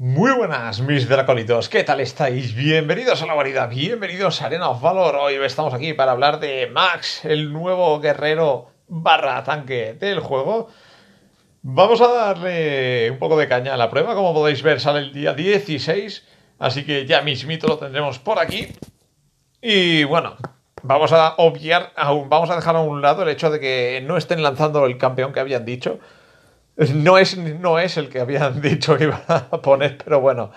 Muy buenas mis draconitos, ¿qué tal estáis? Bienvenidos a la guarida, bienvenidos a Arena of Valor. Hoy estamos aquí para hablar de Max, el nuevo guerrero barra tanque del juego. Vamos a darle un poco de caña a la prueba, como podéis ver sale el día 16, así que ya mismito lo tendremos por aquí. Y bueno, vamos a obviar, vamos a dejar a un lado el hecho de que no estén lanzando el campeón que habían dicho. No es el que habían dicho que iban a poner, pero bueno.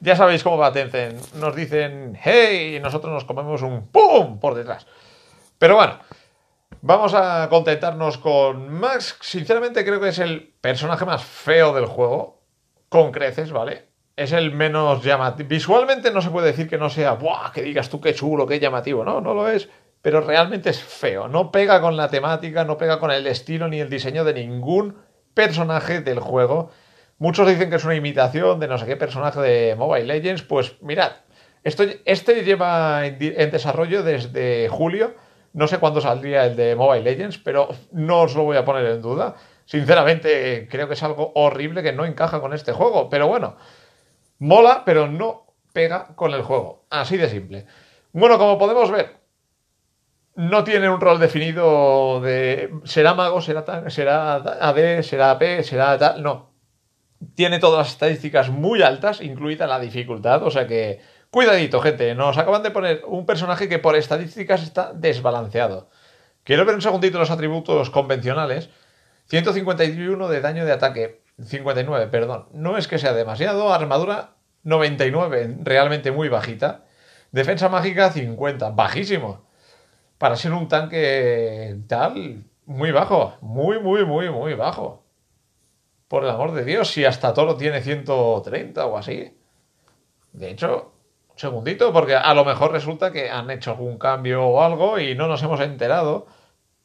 Ya sabéis cómo va Tencent. Nos dicen, hey, y nosotros nos comemos un pum por detrás. Pero bueno, vamos a contentarnos con Max. Sinceramente creo que es el personaje más feo del juego, con creces, ¿vale? Es el menos llamativo. Visualmente no se puede decir que no sea, ¡buah! Que digas tú qué chulo, qué llamativo. No, no lo es. Pero realmente es feo. No pega con la temática, no pega con el estilo ni el diseño de ningún personaje del juego. Muchos dicen que es una imitación de no sé qué personaje de Mobile Legends. Pues mirad, este lleva en desarrollo desde julio. No sé cuándo saldría el de Mobile Legends, pero no os lo voy a poner en duda. Sinceramente creo que es algo horrible que no encaja con este juego, pero bueno, mola pero no pega con el juego, así de simple. Bueno, como podemos ver, no tiene un rol definido de será mago, será AD, será AP, será tal, no. Tiene todas las estadísticas muy altas, incluida la dificultad, o sea que cuidadito, gente, nos acaban de poner un personaje que por estadísticas está desbalanceado. Quiero ver un segundito los atributos convencionales. 151 de daño de ataque, 59, perdón. No es que sea demasiado, armadura 99, realmente muy bajita. Defensa mágica 50, bajísimo. Para ser un tanque tal, muy bajo. Muy, muy, muy, muy bajo. Por el amor de Dios, si hasta Toro tiene 130 o así. De hecho, un segundito, porque a lo mejor resulta que han hecho algún cambio o algo y no nos hemos enterado.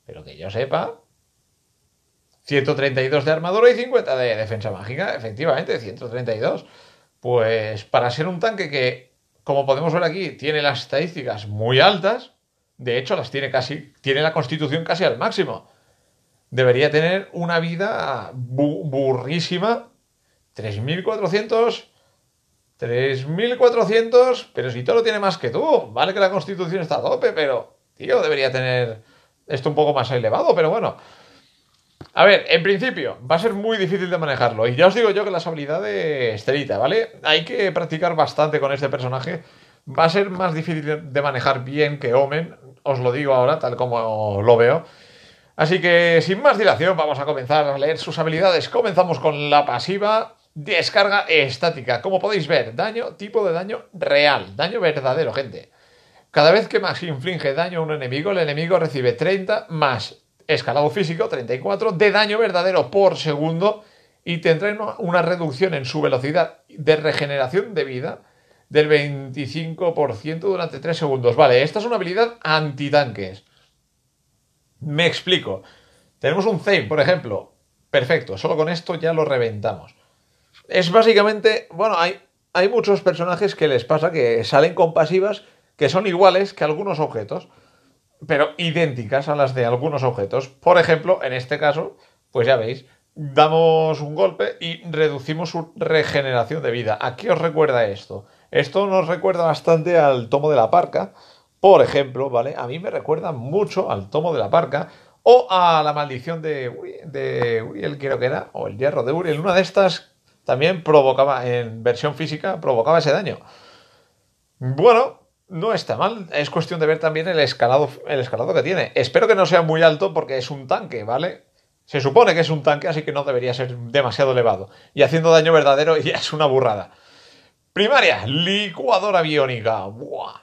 Pero que yo sepa, 132 de armadura y 50 de defensa mágica. Efectivamente, 132. Pues para ser un tanque que, como podemos ver aquí, tiene las estadísticas muy altas. De hecho, las tiene casi, tiene la constitución casi al máximo. Debería tener una vida burrísima. 3.400. 3.400. Pero si todo lo tiene más que tú. Vale que la constitución está a tope, pero, tío, debería tener esto un poco más elevado. Pero bueno. A ver, en principio, va a ser muy difícil de manejarlo. Y ya os digo yo que las habilidades telita, ¿vale? Hay que practicar bastante con este personaje. Va a ser más difícil de manejar bien que Omen, os lo digo ahora, tal como lo veo. Así que, sin más dilación, vamos a comenzar a leer sus habilidades. Comenzamos con la pasiva, descarga estática. Como podéis ver, daño, tipo de daño real, daño verdadero, gente. Cada vez que Max inflige daño a un enemigo, el enemigo recibe 30 más escalado físico, 34, de daño verdadero por segundo y tendrá una reducción en su velocidad de regeneración de vida del 25% durante 3 segundos. Vale, esta es una habilidad antitanques. Me explico. Tenemos un Zane, por ejemplo. Perfecto, solo con esto ya lo reventamos. Es básicamente... Bueno, hay muchos personajes que les pasa que salen con pasivas que son iguales que algunos objetos, pero idénticas a las de algunos objetos. Por ejemplo, en este caso, pues ya veis, damos un golpe y reducimos su regeneración de vida. ¿A qué os recuerda esto? Esto nos recuerda bastante al Tomo de la Parca, por ejemplo, ¿vale? A mí me recuerda mucho al Tomo de la Parca o a la maldición de Uriel, creo que era, o el Hierro de Uriel. Una de estas también provocaba, en versión física, provocaba ese daño. Bueno, no está mal. Es cuestión de ver también el escalado que tiene. Espero que no sea muy alto porque es un tanque, ¿vale? Se supone que es un tanque, así que no debería ser demasiado elevado. Y haciendo daño verdadero ya es una burrada. Primaria, licuadora biónica. ¡Buah!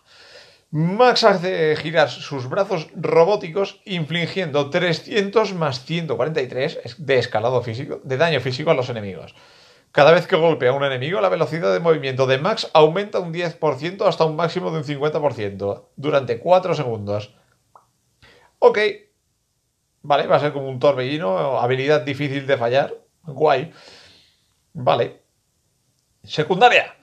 Max hace girar sus brazos robóticos infligiendo 300 más 143 de escalado físico, de daño físico a los enemigos. Cada vez que golpea a un enemigo, la velocidad de movimiento de Max aumenta un 10% hasta un máximo de un 50% durante 4 segundos. Ok. Vale, va a ser como un torbellino, habilidad difícil de fallar. Guay. Vale. Secundaria.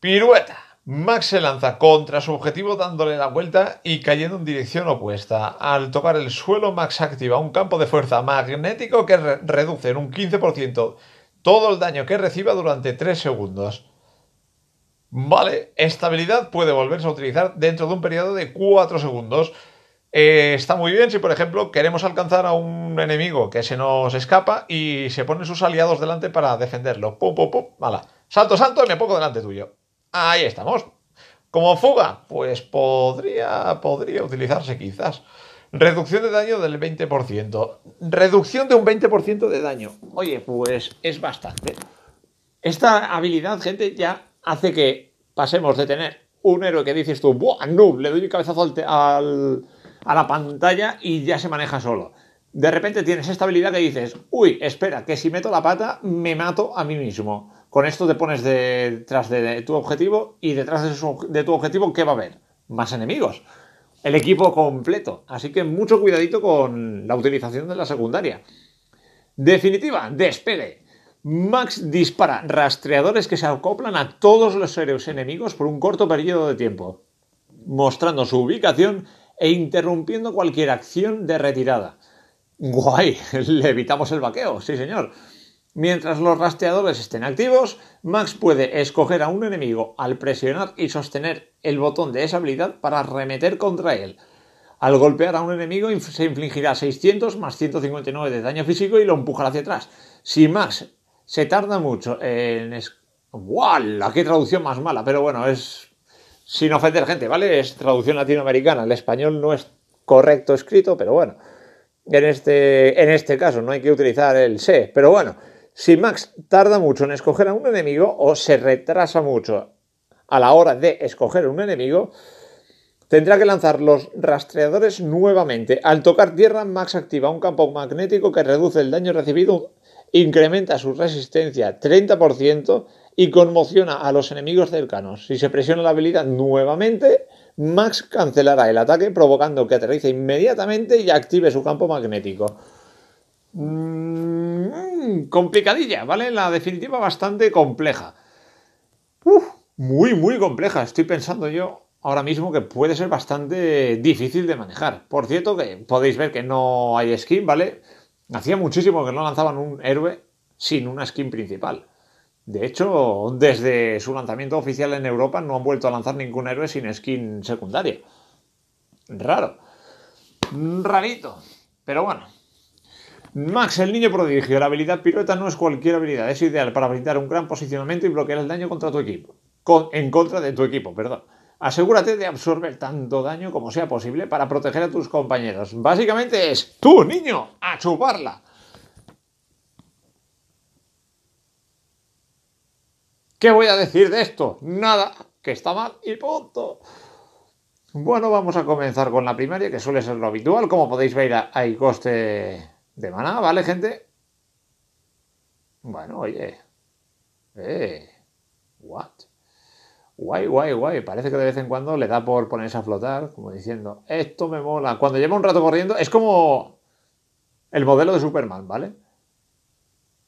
Pirueta. Max se lanza contra su objetivo dándole la vuelta y cayendo en dirección opuesta. Al tocar el suelo, Max activa un campo de fuerza magnético que reduce en un 15% todo el daño que reciba durante 3 segundos. Vale, esta habilidad puede volverse a utilizar dentro de un periodo de 4 segundos. Está muy bien si, por ejemplo, queremos alcanzar a un enemigo que se nos escapa y se ponen sus aliados delante para defenderlo. Pum, pum, pum, mala. Salto, salto y me pongo delante tuyo. Ahí estamos. Como fuga, pues podría utilizarse quizás. Reducción de daño del 20%. Reducción de un 20% de daño. Oye, pues es bastante. Esta habilidad, gente, ya hace que pasemos de tener un héroe que dices tú, ¡buah, noob! Le doy un cabezazo a la pantalla y ya se maneja solo. De repente tienes esta habilidad que dices, uy, espera, que si meto la pata me mato a mí mismo. Con esto te pones detrás de tu objetivo y detrás de tu objetivo, ¿qué va a haber? Más enemigos. El equipo completo. Así que mucho cuidadito con la utilización de la secundaria. Definitiva, despegue. Max dispara rastreadores que se acoplan a todos los héroes enemigos por un corto periodo de tiempo, mostrando su ubicación e interrumpiendo cualquier acción de retirada. Guay, le evitamos el vaqueo, sí señor. Mientras los rastreadores estén activos, Max puede escoger a un enemigo al presionar y sostener el botón de esa habilidad para arremeter contra él. Al golpear a un enemigo se infligirá 600 más 159 de daño físico y lo empujará hacia atrás. Si Max se tarda mucho en... ¡Wala! ¡Qué traducción más mala! Pero bueno, es... Sin ofender, gente, ¿vale? Es traducción latinoamericana. El español no es correcto escrito, pero bueno. En este caso no hay que utilizar el se. Pero bueno, si Max tarda mucho en escoger a un enemigo o se retrasa mucho a la hora de escoger un enemigo, tendrá que lanzar los rastreadores nuevamente. Al tocar tierra, Max activa un campo magnético que reduce el daño recibido, incrementa su resistencia 30% y conmociona a los enemigos cercanos. Si se presiona la habilidad nuevamente, Max cancelará el ataque provocando que aterrice inmediatamente y active su campo magnético. Complicadilla, ¿vale? La definitiva bastante compleja. Muy, muy compleja. Estoy pensando yo ahora mismo que puede ser bastante difícil de manejar. Por cierto, que podéis ver que no hay skin, ¿vale? Hacía muchísimo que no lanzaban un héroe sin una skin principal. De hecho, desde su lanzamiento oficial en Europa no han vuelto a lanzar ningún héroe sin skin secundaria. Raro. Rarito. Pero bueno. Max, el niño prodigio. La habilidad pirueta no es cualquier habilidad. Es ideal para brindar un gran posicionamiento y bloquear el daño contra tu equipo. En contra de tu equipo. Asegúrate de absorber tanto daño como sea posible para proteger a tus compañeros. Básicamente es, ¡tú, niño, a chuparla! ¿Qué voy a decir de esto? Nada, que está mal y punto. Bueno, vamos a comenzar con la primaria, que suele ser lo habitual. Como podéis ver, hay coste de maná, ¿vale, gente? Bueno, oye. What? Guay, guay, guay. Parece que de vez en cuando le da por ponerse a flotar, como diciendo, esto me mola. Cuando lleva un rato corriendo, es como el modelo de Superman, ¿vale?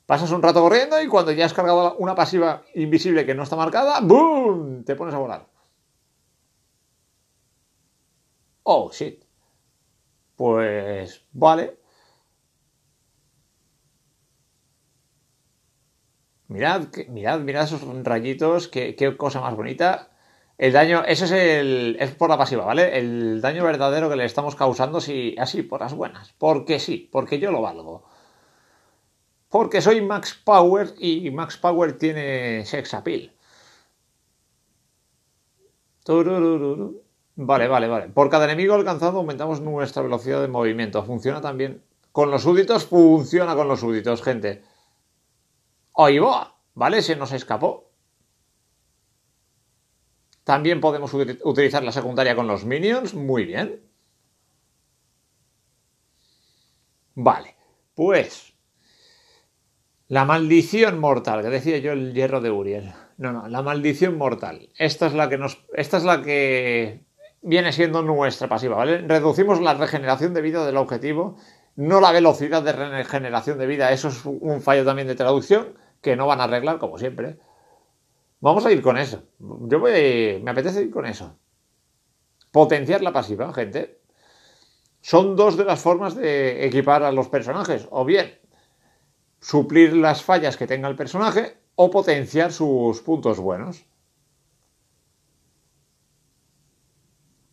Pasas un rato corriendo y cuando ya has cargado una pasiva invisible que no está marcada, ¡boom! Te pones a volar. Oh, shit. Pues vale. Mirad esos rayitos, qué cosa más bonita. El daño, ese es por la pasiva, ¿vale? El daño verdadero que le estamos causando, si así, por las buenas. Porque sí, porque yo lo valgo. Porque soy Max Power y Max Power tiene sex appeal. Vale. Por cada enemigo alcanzado aumentamos nuestra velocidad de movimiento. Funciona también con los súbditos, gente. ¡Ahí va! ¿Vale? Se nos escapó. También podemos utilizar la secundaria con los minions. Muy bien. Vale. Pues la maldición mortal, que decía yo, el hierro de Uriel. No, la maldición mortal. Esta es la que viene siendo nuestra pasiva, ¿vale? Reducimos la regeneración de vida del objetivo. No la velocidad de regeneración de vida. Eso es un fallo también de traducción que no van a arreglar, como siempre. Vamos a ir con eso. Me apetece ir con eso. Potenciar la pasiva, gente. Son dos de las formas de equipar a los personajes. O bien suplir las fallas que tenga el personaje o potenciar sus puntos buenos.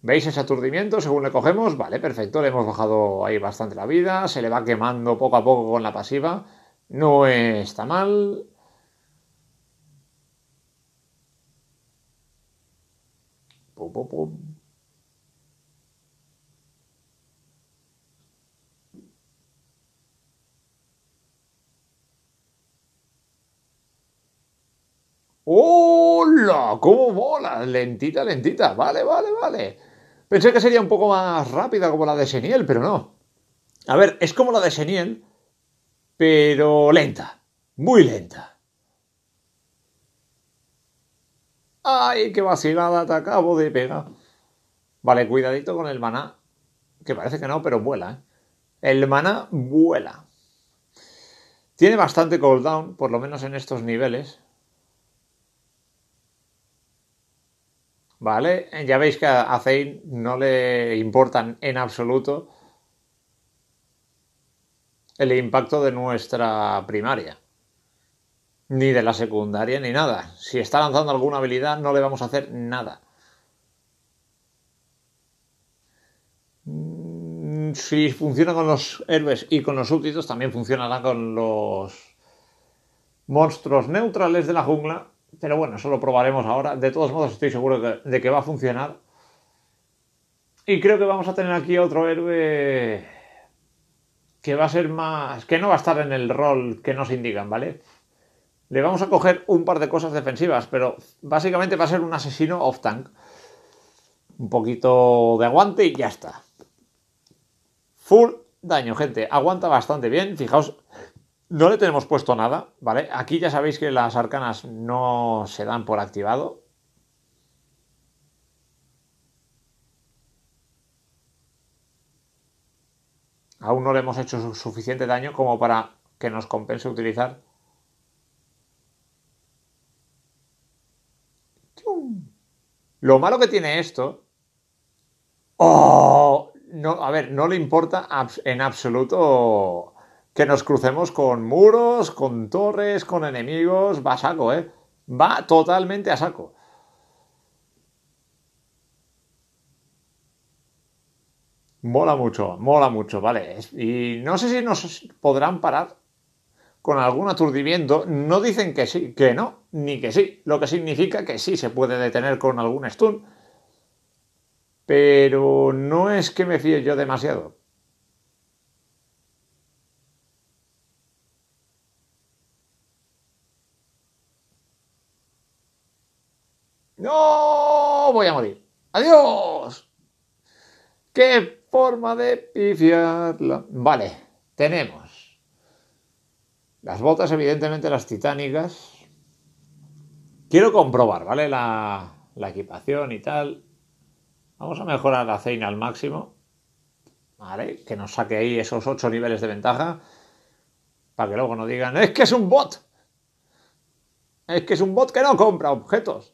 ¿Veis ese aturdimiento? Según le cogemos, vale, perfecto, le hemos bajado ahí bastante la vida, se le va quemando poco a poco con la pasiva, no está mal. Pum, pum, pum. ¡Hola! ¡Cómo mola! Lentita, lentita. Vale, vale, vale. Pensé que sería un poco más rápida como la de Xeniel, pero no. A ver, es como la de Xeniel, pero lenta. Muy lenta. ¡Ay, qué vacilada te acabo de pegar! Vale, cuidadito con el maná. Que parece que no, pero vuela, ¿eh? El maná vuela. Tiene bastante cooldown, por lo menos en estos niveles. Vale, ya veis que a Zane no le importan en absoluto el impacto de nuestra primaria, ni de la secundaria, ni nada. Si está lanzando alguna habilidad no le vamos a hacer nada. Si funciona con los héroes y con los súbditos, también funcionará con los monstruos neutrales de la jungla. Pero bueno, eso lo probaremos ahora. De todos modos estoy seguro de que va a funcionar. Y creo que vamos a tener aquí otro héroe que va a ser más... que no va a estar en el rol que nos indican, ¿vale? Le vamos a coger un par de cosas defensivas, pero básicamente va a ser un asesino off-tank. Un poquito de aguante y ya está. Full daño, gente. Aguanta bastante bien. Fijaos... no le tenemos puesto nada, ¿vale? Aquí ya sabéis que las arcanas no se dan por activado. Aún no le hemos hecho suficiente daño como para que nos compense utilizar. Lo malo que tiene esto... ¡oh! No, a ver, no le importa en absoluto... que nos crucemos con muros, con torres, con enemigos. Va a saco, ¿eh? Va totalmente a saco. Mola mucho, mola mucho, ¿vale? Y no sé si nos podrán parar con algún aturdimiento. No dicen que sí, que no, ni que sí. Lo que significa que sí se puede detener con algún stun. Pero no es que me fíe yo demasiado. ¡No! Voy a morir. ¡Adiós! ¡Qué forma de pifiarla! Vale, tenemos las botas, evidentemente las titánicas. Quiero comprobar, ¿vale? La equipación y tal. Vamos a mejorar la Zane al máximo. Vale, que nos saque ahí esos 8 niveles de ventaja. Para que luego no digan, ¡es que es un bot! ¡Es que es un bot que no compra objetos!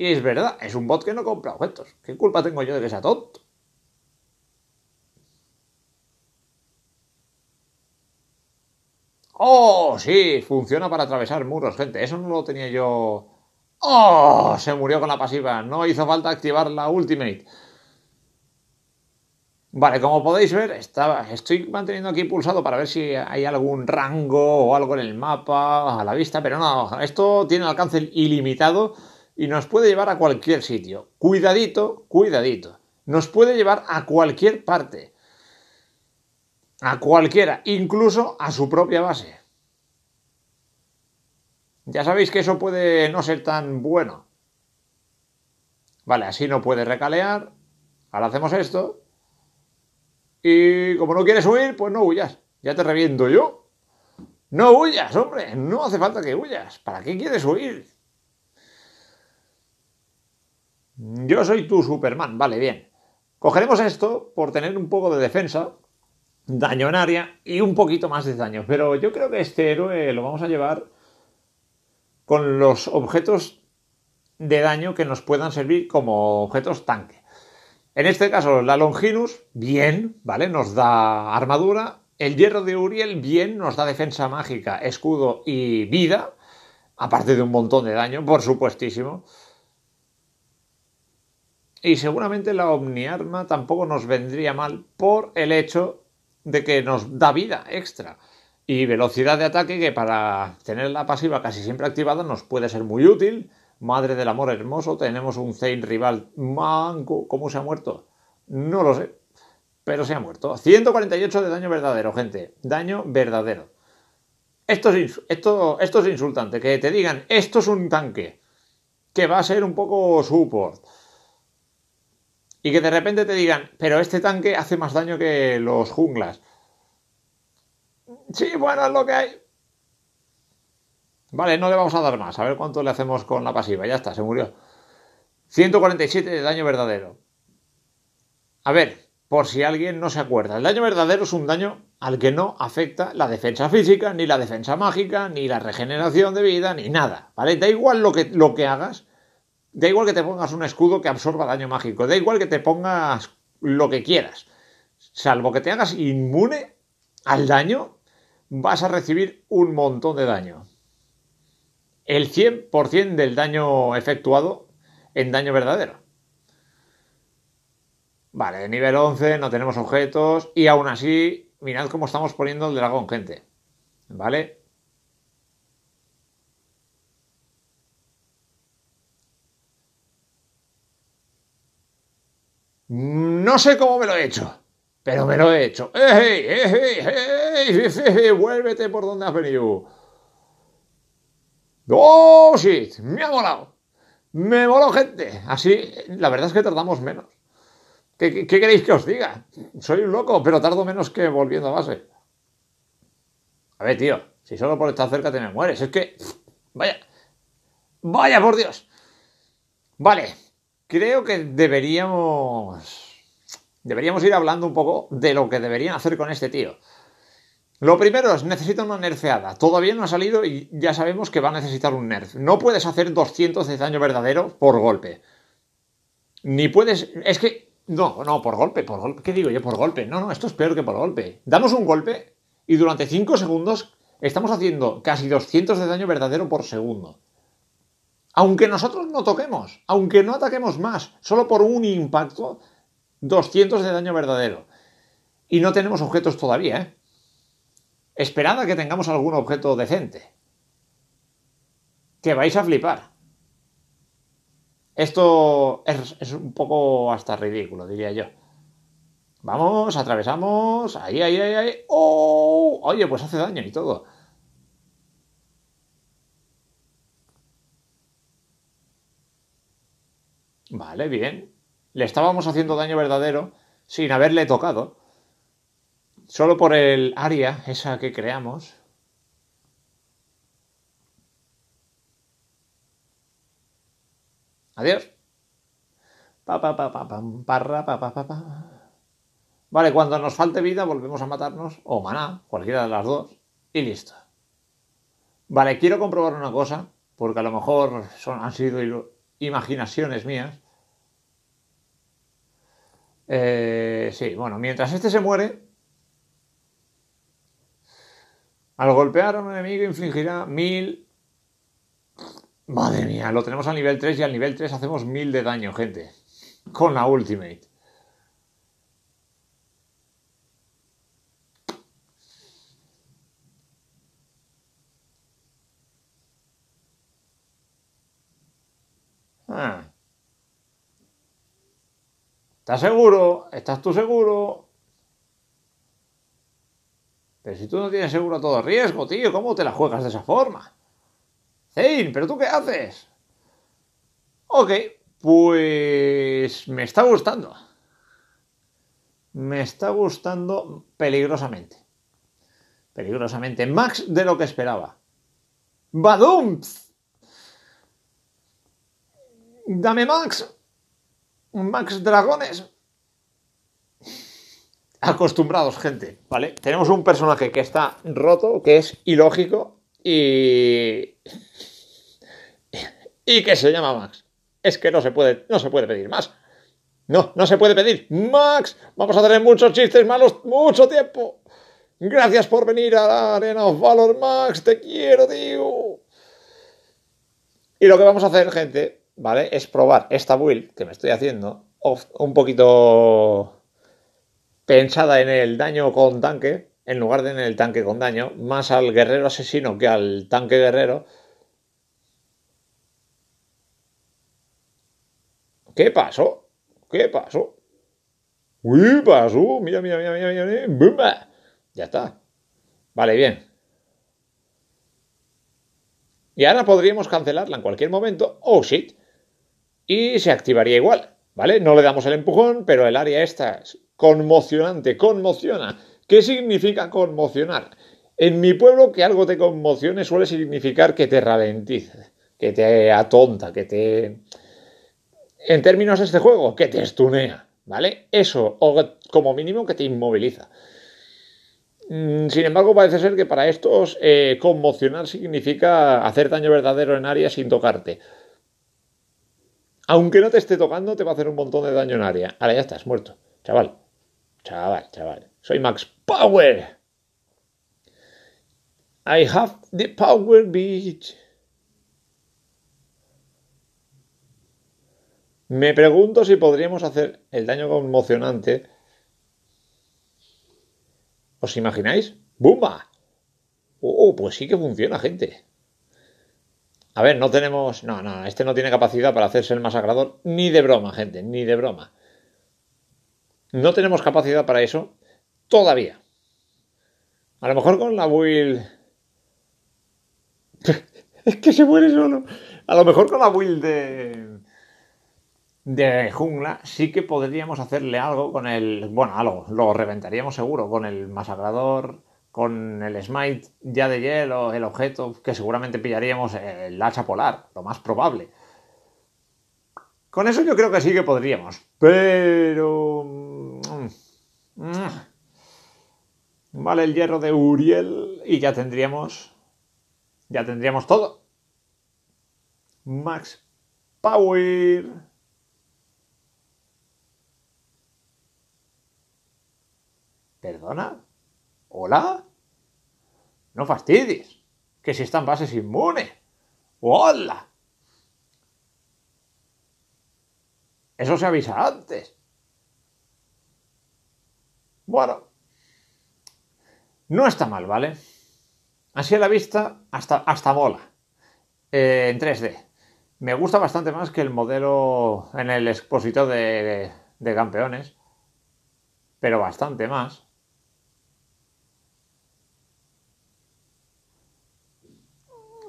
Y es verdad, es un bot que no compra objetos. ¿Qué culpa tengo yo de que sea tonto? ¡Oh, sí! Funciona para atravesar muros, gente. Eso no lo tenía yo... ¡oh! Se murió con la pasiva. No hizo falta activar la ultimate. Vale, como podéis ver, estoy manteniendo aquí pulsado para ver si hay algún rango o algo en el mapa a la vista. Pero no, esto tiene alcance ilimitado... y nos puede llevar a cualquier sitio. Cuidadito, cuidadito. Nos puede llevar a cualquier parte. A cualquiera. Incluso a su propia base. Ya sabéis que eso puede no ser tan bueno. Vale, así no puede recalear. Ahora hacemos esto. Y como no quieres huir, pues no huyas. Ya te reviento yo. No huyas, hombre. No hace falta que huyas. ¿Para qué quieres huir? Yo soy tu Superman, vale, bien. Cogeremos esto por tener un poco de defensa, daño en área y un poquito más de daño. Pero yo creo que este héroe lo vamos a llevar con los objetos de daño que nos puedan servir como objetos tanque. En este caso, la Longinus, bien, vale, nos da armadura El hierro de Uriel bien nos da defensa mágica, escudo y vida, aparte de un montón de daño, por supuestísimo. Y seguramente la Omniarma tampoco nos vendría mal por el hecho de que nos da vida extra y velocidad de ataque, que para tener la pasiva casi siempre activada nos puede ser muy útil. Madre del amor hermoso, tenemos un Zane rival manco. ¿Cómo se ha muerto? No lo sé, pero se ha muerto. 148 de daño verdadero, gente. Daño verdadero. Esto es insultante. Que te digan, esto es un tanque que va a ser un poco support, y que de repente te digan, pero este tanque hace más daño que los junglas. Sí, bueno, es lo que hay. Vale, no le vamos a dar más. A ver cuánto le hacemos con la pasiva. Ya está, se murió. 147 de daño verdadero. A ver, por si alguien no se acuerda. El daño verdadero es un daño al que no afecta la defensa física, ni la defensa mágica, ni la regeneración de vida, ni nada. ¿Vale? Da igual lo que hagas. Da igual que te pongas un escudo que absorba daño mágico. Da igual que te pongas lo que quieras. Salvo que te hagas inmune al daño, vas a recibir un montón de daño. El 100% del daño efectuado en daño verdadero. Vale, de nivel 11, no tenemos objetos. Y aún así, mirad cómo estamos poniendo el dragón, gente. ¿Vale? No sé cómo me lo he hecho, pero me lo he hecho. ¡Ey, ey! ¡Vuélvete por donde has venido! ¡Oh, shit! ¡Me ha molado! ¡Me moló, gente! Así, la verdad es que tardamos menos. ¿Qué queréis que os diga? Soy un loco, pero tardo menos que volviendo a base. A ver, tío, si solo por estar cerca te me mueres. Es que... ¡Vaya! ¡Vaya, por Dios! Vale. Creo que deberíamos ir hablando un poco de lo que deberían hacer con este tío. Lo primero es, necesita una nerfeada. Todavía no ha salido y ya sabemos que va a necesitar un nerf. No puedes hacer 200 de daño verdadero por golpe. Ni puedes... Es que... No, por golpe. ¿Qué digo yo? Por golpe. No, esto es peor que por golpe. Damos un golpe y durante 5 segundos estamos haciendo casi 200 de daño verdadero por segundo. Aunque nosotros no toquemos, aunque no ataquemos más, solo por un impacto, 200 de daño verdadero. Y no tenemos objetos todavía, ¿eh? Esperad a que tengamos algún objeto decente. Que vais a flipar. Esto es un poco hasta ridículo, diría yo. Vamos, atravesamos. Ahí. ¡Oh! Oye, pues hace daño y todo. Vale, bien. Le estábamos haciendo daño verdadero sin haberle tocado. Solo por el área esa que creamos. Adiós. Vale, cuando nos falte vida volvemos a matarnos. O maná, cualquiera de las dos. Y listo. Vale, quiero comprobar una cosa. Porque a lo mejor han sido imaginaciones mías. Sí, bueno, mientras este se muere, al golpear a un enemigo infligirá 1000. Madre mía, lo tenemos al nivel 3 y al nivel 3 hacemos 1000 de daño, gente, con la ultimate. ¿Estás seguro? ¿Estás tú seguro? Pero si tú no tienes seguro a todo riesgo, tío, ¿cómo te la juegas de esa forma? Zane, ¿pero tú qué haces? Ok, pues me está gustando. Me está gustando peligrosamente. Peligrosamente, Max de lo que esperaba. ¡Badum! ¡Dame Max! Max Dragones. Acostumbrados, gente, ¿vale? Tenemos un personaje que está roto, que es ilógico y que se llama Max. Es que no se puede pedir más. No se puede pedir. Max, vamos a tener muchos chistes malos mucho tiempo. Gracias por venir a la Arena of Valor, Max. Te quiero, tío. Y lo que vamos a hacer, gente, ¿vale? Es probar esta build que me estoy haciendo un poquito pensada en el daño con tanque, en lugar de en el tanque con daño, más al guerrero asesino que al tanque guerrero. ¿Qué pasó? ¿Qué pasó? ¡Uy, pasó! Mira, mira, mira, mira, mira. ¡Bumba! Ya está. Vale, bien. Y ahora podríamos cancelarla en cualquier momento. ¡Oh, shit! Y se activaría igual, ¿vale? No le damos el empujón, pero el área esta es conmocionante. Conmociona. ¿Qué significa conmocionar? En mi pueblo, que algo te conmocione suele significar que te ralentice, que te atonta, que te... En términos de este juego, que te estunea, ¿vale? Eso, o como mínimo que te inmoviliza. Sin embargo, parece ser que para estos conmocionar significa hacer daño verdadero en área sin tocarte. Aunque no te esté tocando, te va a hacer un montón de daño en área. Ahora ya estás muerto, chaval. Chaval, chaval. Soy Max Power. I have the power, bitch. Me pregunto si podríamos hacer el daño conmocionante. ¿Os imagináis? ¡Bumba! ¡Oh, pues sí que funciona, gente! A ver, no tenemos... No, no, este no tiene capacidad para hacerse el masacrador. Ni de broma, gente, ni de broma. No tenemos capacidad para eso todavía. A lo mejor con la build... Es que se muere solo. A lo mejor con la build de jungla sí que podríamos hacerle algo con el... Bueno, algo, lo reventaríamos seguro con el masacrador, con el smite ya de hielo, el objeto, que seguramente pillaríamos el hacha polar, lo más probable. Con eso yo creo que sí que podríamos, pero... Vale, el hierro de Uriel y ya tendríamos... Ya tendríamos todo. Max Power... ¿Perdona? ¿Hola? No fastidies. Que si están bases inmunes. ¡Hola! Eso se avisa antes. Bueno. No está mal, ¿vale? Así a la vista, hasta mola. En 3D. Me gusta bastante más que el modelo en el exposito de campeones. Pero bastante más.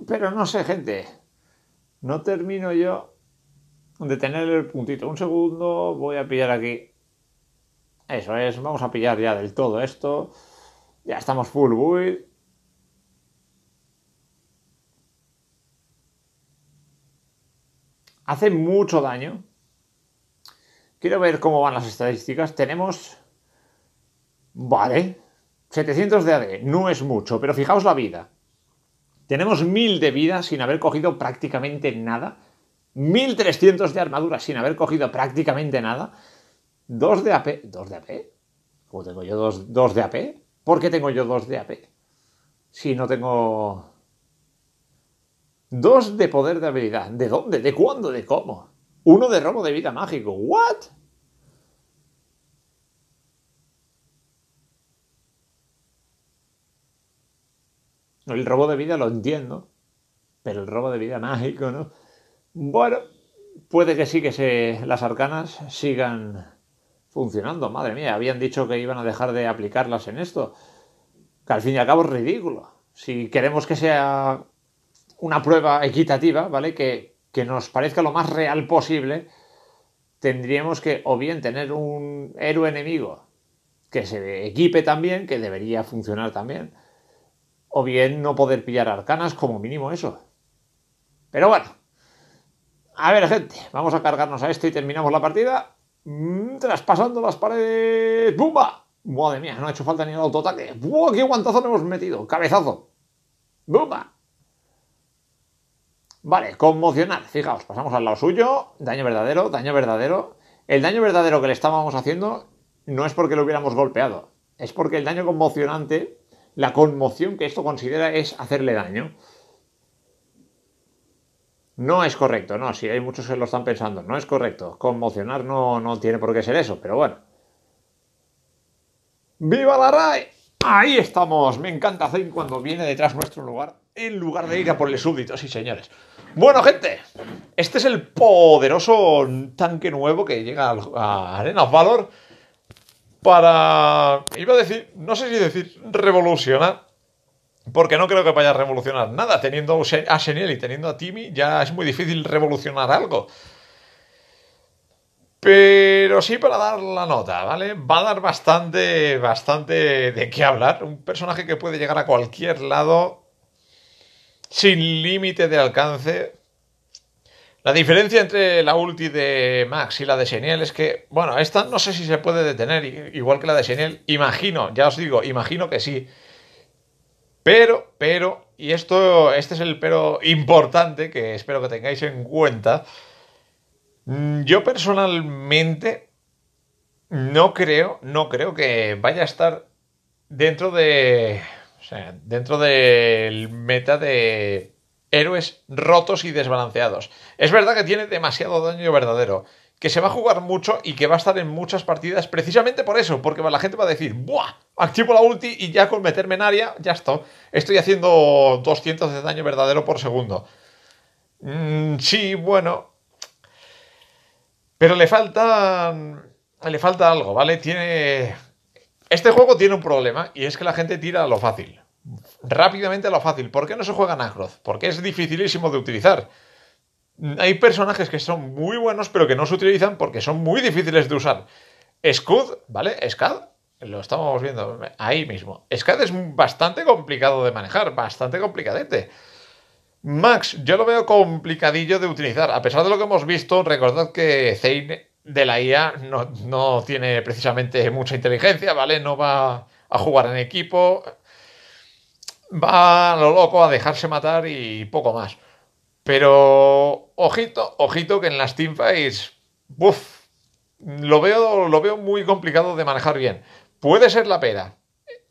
Pero no sé, gente. No termino yo de tener el puntito. Un segundo, voy a pillar aquí. Eso es, vamos a pillar ya del todo esto. Ya estamos full build. Hace mucho daño. Quiero ver cómo van las estadísticas. Tenemos... Vale. 700 de AD. No es mucho, pero fijaos la vida. Tenemos 1000 de vida sin haber cogido prácticamente nada. 1300 de armadura sin haber cogido prácticamente nada. 2 de AP. ¿2 de AP? ¿Cómo tengo yo 2 de AP? ¿Por qué tengo yo 2 de AP? Si no tengo... 2 de poder de habilidad. ¿De dónde? ¿De cuándo? ¿De cómo? 1 de robo de vida mágico. ¿What? El robo de vida lo entiendo, pero el robo de vida mágico, ¿no? Bueno, puede que sí que las arcanas sigan funcionando. Madre mía, habían dicho que iban a dejar de aplicarlas en esto. Que al fin y al cabo es ridículo. Si queremos que sea una prueba equitativa, ¿vale? Que nos parezca lo más real posible, tendríamos que o bien tener un héroe enemigo que se equipe también, que debería funcionar también, o bien no poder pillar arcanas, como mínimo eso. Pero bueno. A ver, gente. Vamos a cargarnos a este y terminamos la partida. Traspasando las paredes. ¡Bumba! Madre mía, no ha hecho falta ni el autoataque. ¡Buah, qué guantazo le hemos metido! ¡Cabezazo! ¡Bumba! Vale, conmocionar. Fijaos, pasamos al lado suyo. Daño verdadero, daño verdadero. El daño verdadero que le estábamos haciendo no es porque lo hubiéramos golpeado. es porque el daño conmocionante, la conmoción que esto considera es hacerle daño. No es correcto, no, sí, hay muchos que lo están pensando, no es correcto. Conmocionar no tiene por qué ser eso, pero bueno. ¡Viva la RAE! Ahí estamos, me encanta Zane cuando viene detrás nuestro lugar, en lugar de ir a por el súbdito, sí señores. Bueno gente, este es el poderoso tanque nuevo que llega a Arena of Valor para, iba a decir, no sé si decir revolucionar, porque no creo que vaya a revolucionar nada. Teniendo a Xeniel y teniendo a Timmy ya es muy difícil revolucionar algo. Pero sí para dar la nota, ¿vale? Va a dar bastante de qué hablar. Un personaje que puede llegar a cualquier lado sin límite de alcance. La diferencia entre la ulti de Max y la de Xeniel es que, bueno, esta no sé si se puede detener, igual que la de Xeniel. Imagino, ya os digo, imagino que sí. Pero, y esto, este es el pero importante que espero que tengáis en cuenta. Yo personalmente no creo que vaya a estar dentro de, o sea, dentro del meta de héroes rotos y desbalanceados. Es verdad que tiene demasiado daño verdadero, que se va a jugar mucho y que va a estar en muchas partidas precisamente por eso, porque la gente va a decir, ¡buah! Activo la ulti y ya con meterme en área, ya está. Estoy haciendo 200 de daño verdadero por segundo. Sí, bueno... Pero le falta algo, ¿vale? Tiene... Este juego tiene un problema y es que la gente tira a lo fácil. Rápidamente a lo fácil. ¿Por qué no se juega Nacros? Porque es dificilísimo de utilizar. Hay personajes que son muy buenos pero que no se utilizan porque son muy difíciles de usar. Scud, ¿vale? Scud, lo estamos viendo ahí mismo. Scud es bastante complicado de manejar, bastante complicadete. Max, yo lo veo complicadillo de utilizar. A pesar de lo que hemos visto, recordad que Zane de la IA no tiene precisamente mucha inteligencia, ¿vale? No va a jugar en equipo, va a lo loco, a dejarse matar y poco más. Pero, ojito que en las teamfights, ¡buf! Lo veo muy complicado de manejar bien. Puede ser la pera.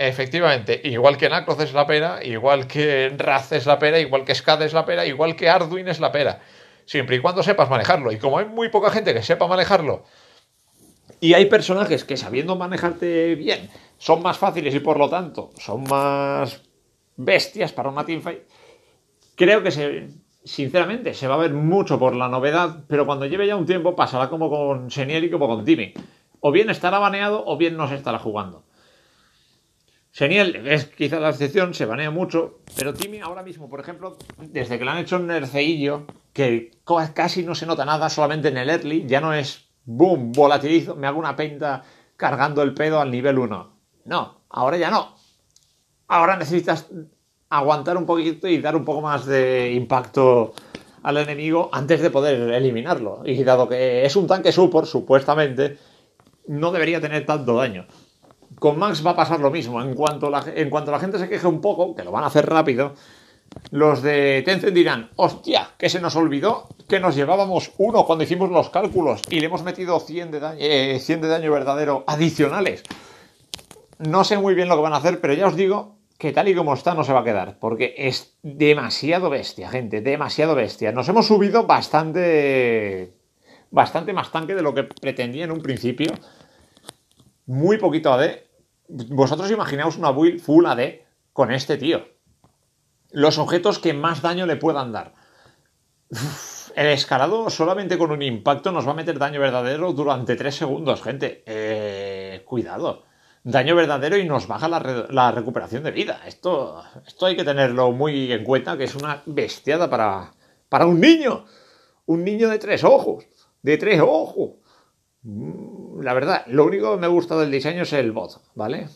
Efectivamente, igual que Nacros es la pera, igual que Raz es la pera, igual que Scud es la pera, igual que Arduin es la pera. Siempre y cuando sepas manejarlo. Y como hay muy poca gente que sepa manejarlo, y hay personajes que sabiendo manejarte bien son más fáciles y por lo tanto son más bestias para una teamfight, creo que sinceramente se va a ver mucho por la novedad, pero cuando lleve ya un tiempo pasará como con Xeniel y como con Timmy. O bien estará baneado o bien no se estará jugando. Xeniel es quizá la excepción, se banea mucho, pero Timmy ahora mismo, por ejemplo, desde que le han hecho un nerfeillo, que casi no se nota nada, solamente en el early, ya no es boom, volatilizo, me hago una penta cargando el pedo al nivel 1. No, ahora ya no. Ahora necesitas aguantar un poquito y dar un poco más de impacto al enemigo antes de poder eliminarlo. Y dado que es un tanque support, supuestamente, no debería tener tanto daño. Con Max va a pasar lo mismo. En cuanto la gente se queje un poco, que lo van a hacer rápido, los de Tencent dirán, hostia, que se nos olvidó que nos llevábamos uno cuando hicimos los cálculos y le hemos metido 100 de daño verdadero adicionales. No sé muy bien lo que van a hacer, pero ya os digo que tal y como está no se va a quedar, porque es demasiado bestia, gente, demasiado bestia. Nos hemos subido bastante más tanque de lo que pretendía en un principio. Muy poquito AD. Vosotros imaginaos una build full AD con este tío. Los objetos que más daño le puedan dar. Uf, el escalado solamente con un impacto nos va a meter daño verdadero durante 3 segundos, gente. Cuidado. Daño verdadero y nos baja la recuperación de vida. Esto hay que tenerlo muy en cuenta, que es una bestiada para un niño. Un niño de 3 ojos. De 3 ojos. La verdad, lo único que me gusta del diseño es el bot, ¿vale?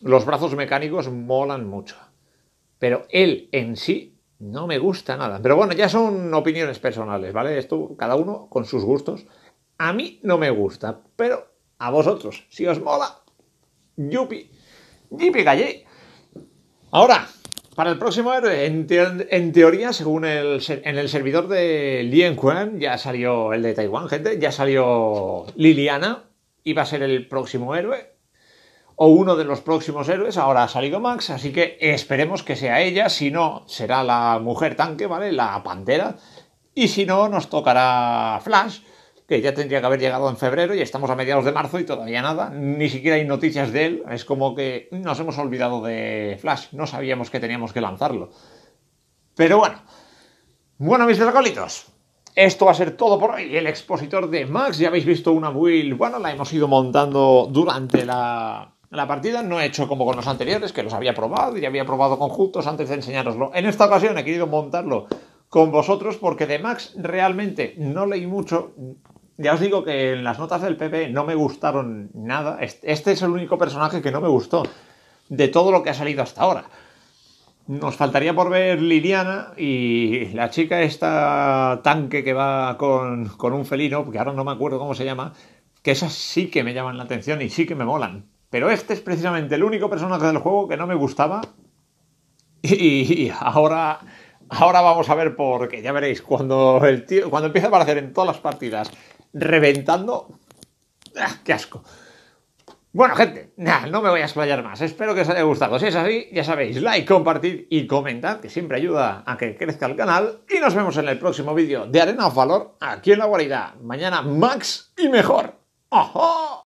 Los brazos mecánicos molan mucho, pero él en sí no me gusta nada. Pero bueno, ya son opiniones personales, ¿vale? Esto cada uno con sus gustos. A mí no me gusta, pero a vosotros, si os mola, yupi, yipi callé. Ahora, para el próximo héroe, en teoría, según en el servidor de Lien Kuan, ya salió el de Taiwán, gente, ya salió Liliana, y va a ser el próximo héroe. o uno de los próximos héroes. Ahora ha salido Max, así que esperemos que sea ella. Si no, será la mujer tanque, ¿vale? La Pantera. Y si no, nos tocará Flash, que ya tendría que haber llegado en febrero y estamos a mediados de marzo y todavía nada, ni siquiera hay noticias de él. Es como que nos hemos olvidado de Flash, no sabíamos que teníamos que lanzarlo. Pero bueno, mis dracolitos, esto va a ser todo por hoy. El expositor de Max, ya habéis visto una build, bueno, la hemos ido montando durante la partida. No he hecho como con los anteriores, que los había probado y había probado conjuntos antes de enseñároslo. En esta ocasión he querido montarlo con vosotros porque de Max realmente no leí mucho. Ya os digo que en las notas del PP no me gustaron nada. Este es el único personaje que no me gustó de todo lo que ha salido hasta ahora. Nos faltaría por ver Liliana y la chica esta tanque que va con un felino, porque ahora no me acuerdo cómo se llama, que esas sí que me llaman la atención y sí que me molan. Pero este es precisamente el único personaje del juego que no me gustaba y ahora vamos a ver por qué. Ya veréis, cuando empieza a aparecer en todas las partidas reventando, ¡ah, qué asco! Bueno, gente, no me voy a explayar más. Espero que os haya gustado. Si es así, ya sabéis, like, compartid y comentad, que siempre ayuda a que crezca el canal. Y nos vemos en el próximo vídeo de Arena of Valor, aquí en la guarida. Mañana, Max y mejor. ¡Ojo!